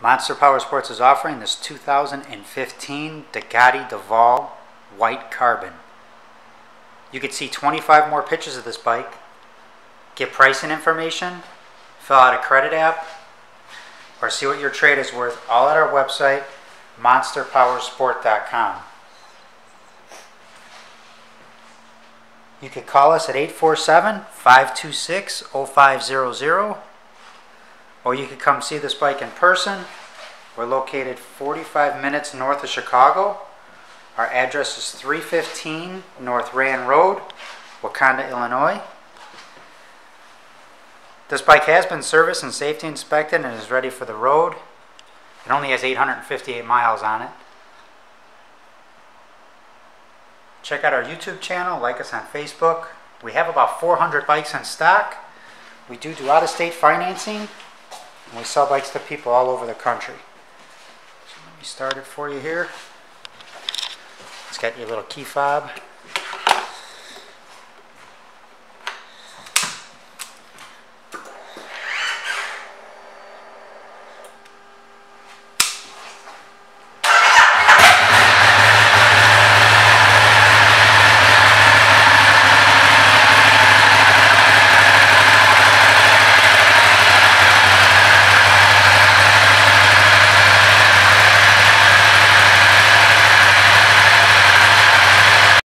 Monster Powersports is offering this 2015 Ducati Diavel White Carbon. You can see 25 more pictures of this bike, get pricing information, fill out a credit app, or see what your trade is worth, all at our website, monsterpowersport.com. You can call us at 847-526-0500, or you can come see this bike in person. We're located 45 minutes north of Chicago. Our address is 315 North Rand Road, Wakanda, Illinois. This bike has been serviced and safety inspected and is ready for the road. It only has 858 miles on it. Check out our YouTube channel, like us on Facebook. We have about 400 bikes in stock. We do out-of-state financing, and we sell bikes to people all over the country. So let me start it for you here. It's got your little key fob.